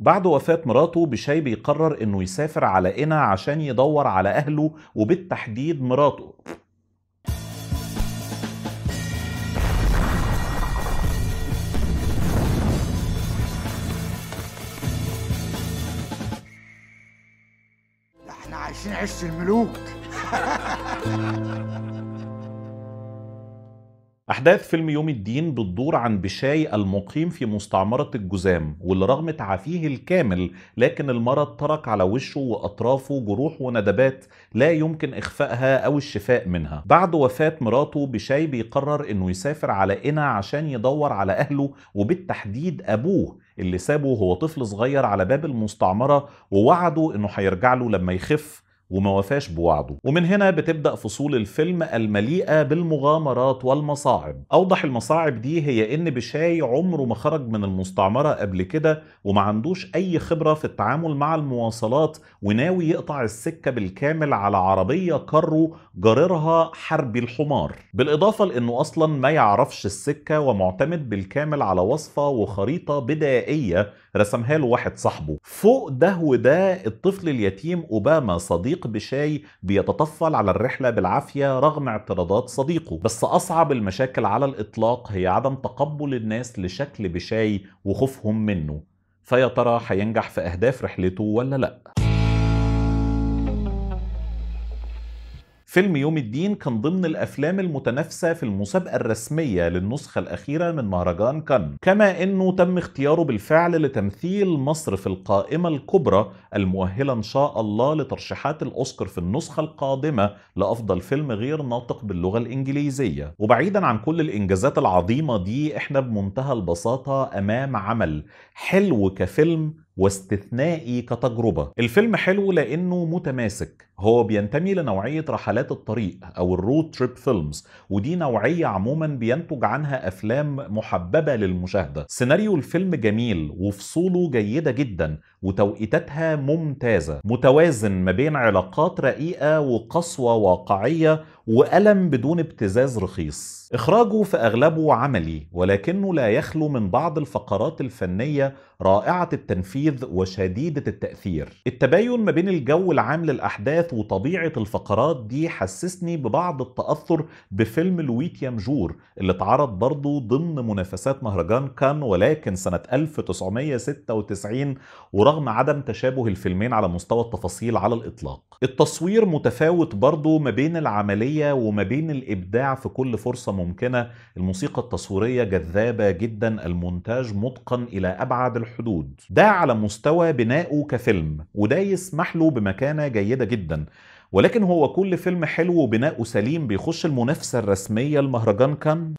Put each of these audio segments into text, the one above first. بعد وفاة مراته بشاي بيقرر انه يسافر على قنا عشان يدور على اهله وبالتحديد مراته. احنا عايشين عش الملوك. أحداث فيلم يوم الدين بتدور عن بشاي المقيم في مستعمرة الجزام، واللي رغم تعافيه الكامل لكن المرض ترك على وشه وأطرافه جروح وندبات لا يمكن إخفائها أو الشفاء منها. بعد وفاة مراته بشاي بيقرر إنه يسافر على قنا عشان يدور على أهله وبالتحديد أبوه اللي سابه هو طفل صغير على باب المستعمرة ووعده إنه هيرجع له لما يخف، وما وفاش بوعده. ومن هنا بتبدأ فصول الفيلم المليئة بالمغامرات والمصاعب. أوضح المصاعب دي هي إن بشاي عمره ما خرج من المستعمرة قبل كده وما عندوش أي خبرة في التعامل مع المواصلات، وناوي يقطع السكة بالكامل على عربية كرو جررها حربي الحمار، بالإضافة لأنه أصلا ما يعرفش السكة ومعتمد بالكامل على وصفة وخريطة بدائية رسمها له واحد صاحبه. فوق ده وده الطفل اليتيم أوباما صديق بشاي بيتطفل على الرحلة بالعافية رغم اعتراضات صديقه. بس أصعب المشاكل على الإطلاق هي عدم تقبل الناس لشكل بشاي وخوفهم منه. فيا ترى هينجح في أهداف رحلته ولا لأ؟ فيلم يوم الدين كان ضمن الأفلام المتنافسة في المسابقة الرسمية للنسخة الأخيرة من مهرجان كان، كما أنه تم اختياره بالفعل لتمثيل مصر في القائمة الكبرى المؤهلة إن شاء الله لترشيحات الأوسكار في النسخة القادمة لأفضل فيلم غير ناطق باللغة الإنجليزية. وبعيدا عن كل الإنجازات العظيمة دي، إحنا بمنتهى البساطة أمام عمل حلو كفيلم واستثنائي كتجربة. الفيلم حلو لأنه متماسك، هو بينتمي لنوعية رحلات الطريق أو الرود تريب فيلمز، ودي نوعية عموما بينتج عنها أفلام محببة للمشاهدة. سيناريو الفيلم جميل وفصوله جيدة جدا وتوقيتاتها ممتازة، متوازن ما بين علاقات رقيقة وقسوة واقعية وألم بدون ابتزاز رخيص. إخراجه في أغلبه عملي، ولكنه لا يخلو من بعض الفقرات الفنية رائعة التنفيذ وشديدة التأثير. التباين ما بين الجو العام للأحداث وطبيعة الفقرات دي حسسني ببعض التأثر بفيلم لويت يامجور اللي اتعرض برضه ضمن منافسات مهرجان كان، ولكن سنة 1996، ورغم عدم تشابه الفيلمين على مستوى التفاصيل على الإطلاق. التصوير متفاوت برضه ما بين العملية وما بين الإبداع في كل فرصة ممكنة، الموسيقى التصويرية جذابة جدا، المونتاج متقن إلى أبعد الحدود. ده على مستوى بنائه كفيلم، وده يسمح له بمكانة جيدة جدا. ولكن هو كل فيلم حلو وبنائه سليم بيخش المنافسة الرسمية لمهرجان كان.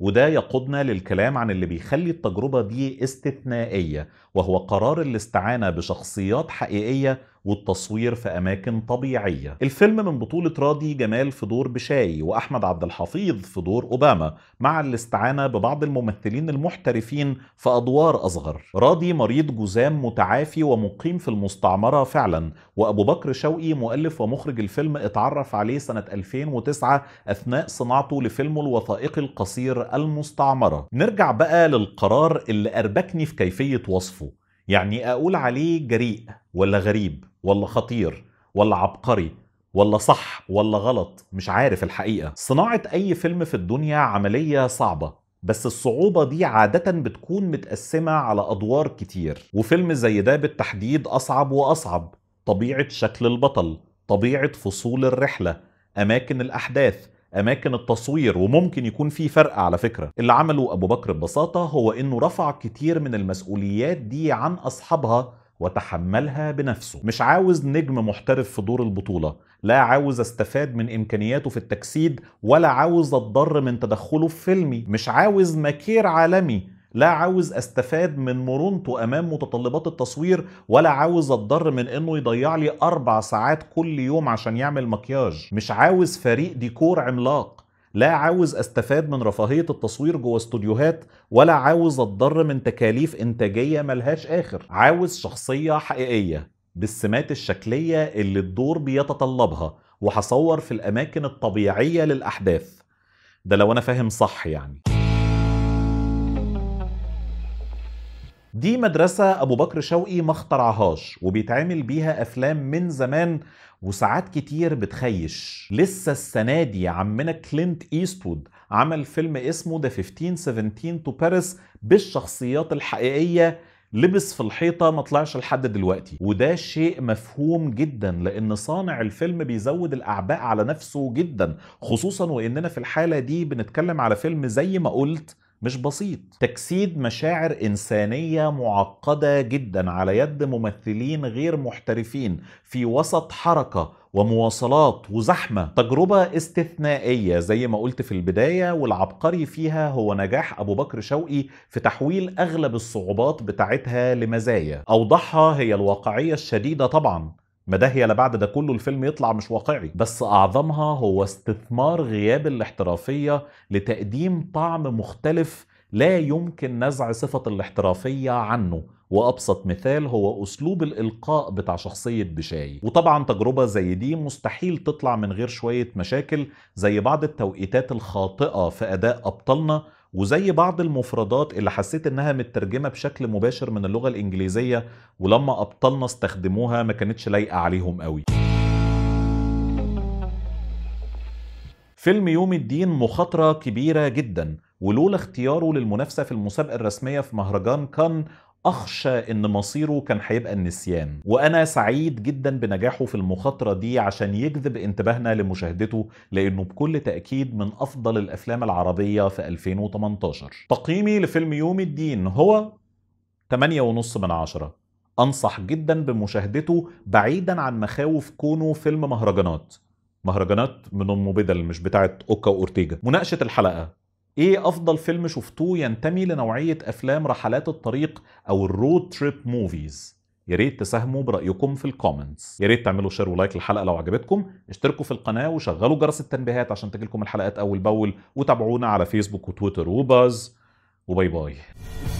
وده يقودنا للكلام عن اللي بيخلي التجربة دي استثنائية، وهو قرار الاستعانة بشخصيات حقيقية والتصوير في أماكن طبيعية. الفيلم من بطولة راضي جمال في دور بشاي وأحمد عبد الحفيظ في دور أوباما، مع الاستعانة ببعض الممثلين المحترفين في أدوار أصغر. راضي مريض جزام متعافي ومقيم في المستعمرة فعلا، وأبو بكر شوقي مؤلف ومخرج الفيلم اتعرف عليه سنة 2009 أثناء صناعته لفيلمه الوثائقي القصير المستعمرة. نرجع بقى للقرار اللي أربكني في كيفية وصفه، يعني أقول عليه جريء ولا غريب ولا خطير ولا عبقري ولا صح ولا غلط، مش عارف الحقيقة. صناعة أي فيلم في الدنيا عملية صعبة، بس الصعوبة دي عادة بتكون متقسمة على أدوار كتير، وفيلم زي ده بالتحديد أصعب وأصعب. طبيعة شكل البطل، طبيعة فصول الرحلة، أماكن الأحداث، أماكن التصوير، وممكن يكون في فرق على فكرة. اللي عمله أبو بكر ببساطة هو إنه رفع كتير من المسؤوليات دي عن أصحابها وتحملها بنفسه. مش عاوز نجم محترف في دور البطولة، لا عاوز استفاد من إمكانياته في التجسيد، ولا عاوز أتضر من تدخله في فيلمي. مش عاوز ماكير عالمي، لا عاوز استفاد من مرونته امام متطلبات التصوير، ولا عاوز اتضر من انه يضيع لي 4 ساعات كل يوم عشان يعمل مكياج. مش عاوز فريق ديكور عملاق، لا عاوز استفاد من رفاهية التصوير جوه استوديوهات، ولا عاوز اتضر من تكاليف انتاجية ملهاش اخر. عاوز شخصية حقيقية بالسمات الشكلية اللي الدور بيتطلبها، وهصور في الاماكن الطبيعية للاحداث. ده لو انا فاهم صح يعني. دي مدرسة أبو بكر شوقي ما اخترعهاش، وبيتعمل بيها أفلام من زمان وساعات كتير بتخيش. لسه السنة دي عمنا كلينت إيستود عمل فيلم اسمه 15-17 تو باريس بالشخصيات الحقيقية، لبس في الحيطة ما طلعش لحد دلوقتي، وده شيء مفهوم جدا لأن صانع الفيلم بيزود الأعباء على نفسه جدا، خصوصا وإننا في الحالة دي بنتكلم على فيلم زي ما قلت مش بسيط. تجسيد مشاعر إنسانية معقدة جدا على يد ممثلين غير محترفين في وسط حركة ومواصلات وزحمة، تجربة استثنائية زي ما قلت في البداية، والعبقري فيها هو نجاح أبو بكر شوقي في تحويل أغلب الصعوبات بتاعتها لمزايا. أوضحها هي الواقعية الشديدة طبعا، ما ده هي لا بعد ده كله الفيلم يطلع مش واقعي، بس أعظمها هو استثمار غياب الاحترافية لتقديم طعم مختلف لا يمكن نزع صفة الاحترافية عنه، وأبسط مثال هو أسلوب الإلقاء بتاع شخصية بشاي. وطبعا تجربة زي دي مستحيل تطلع من غير شوية مشاكل، زي بعض التوقيتات الخاطئة في أداء أبطالنا، وزي بعض المفردات اللي حسيت انها مترجمة بشكل مباشر من اللغة الانجليزية، ولما ابطالنا استخدموها ما كانتش لايقة عليهم قوي. فيلم يوم الدين مخاطرة كبيرة جدا، ولولا اختياره للمنافسة في المسابقة الرسمية في مهرجان كان أخشى إن مصيره كان هيبقى النسيان، وأنا سعيد جدا بنجاحه في المخاطرة دي عشان يجذب انتباهنا لمشاهدته، لأنه بكل تأكيد من أفضل الأفلام العربية في 2018. تقييمي لفيلم يوم الدين هو 8.5 من 10. أنصح جدا بمشاهدته بعيدا عن مخاوف كونه فيلم مهرجانات من أم بدل مش بتاعة أوكا وأورتيجا. مناقشة الحلقة: ايه افضل فيلم شفتوه ينتمي لنوعية افلام رحلات الطريق او الرود تريب موفيز؟ ياريت تساهموا برأيكم في الكومنتس، ياريت تعملوا شير ولايك للحلقة لو عجبتكم، اشتركوا في القناة وشغلوا جرس التنبيهات عشان تجيلكم الحلقات اول باول، وتابعونا على فيسبوك وتويتر وباز، وباي باي.